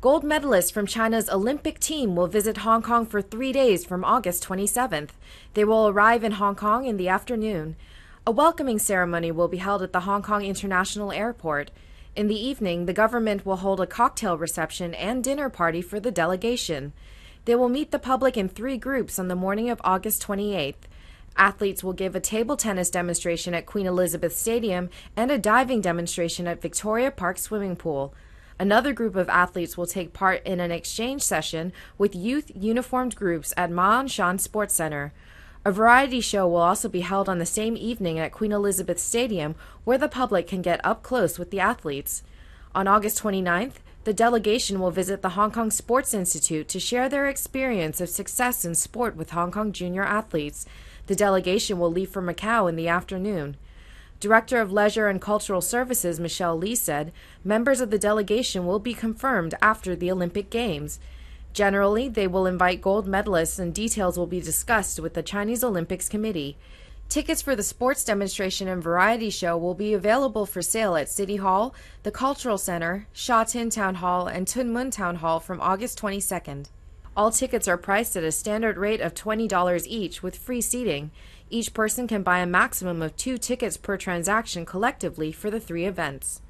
Gold medalists from China's Olympic team will visit Hong Kong for 3 days from August 27th. They will arrive in Hong Kong in the afternoon. A welcoming ceremony will be held at the Hong Kong International Airport. In the evening, the government will hold a cocktail reception and dinner party for the delegation. They will meet the public in 3 groups on the morning of August 28th. Athletes will give a table tennis demonstration at Queen Elizabeth Stadium and a diving demonstration at Victoria Park Swimming Pool. Another group of athletes will take part in an exchange session with youth uniformed groups at Ma On Shan Sports Centre. A variety show will also be held on the same evening at Queen Elizabeth Stadium, where the public can get up close with the athletes. On August 29th, the delegation will visit the Hong Kong Sports Institute to share their experience of success in sport with Hong Kong junior athletes. The delegation will leave for Macau in the afternoon. Director of Leisure and Cultural Services Michelle Li said members of the delegation will be confirmed after the Olympic Games. Generally, they will invite gold medalists and details will be discussed with the Chinese Olympics Committee. Tickets for the sports demonstration and variety show will be available for sale at City Hall, the Cultural Centre, Sha Tin Town Hall, and Tuen Mun Town Hall from August 22nd. All tickets are priced at a standard rate of $20 each with free seating. Each person can buy a maximum of 2 tickets per transaction collectively for the 3 events.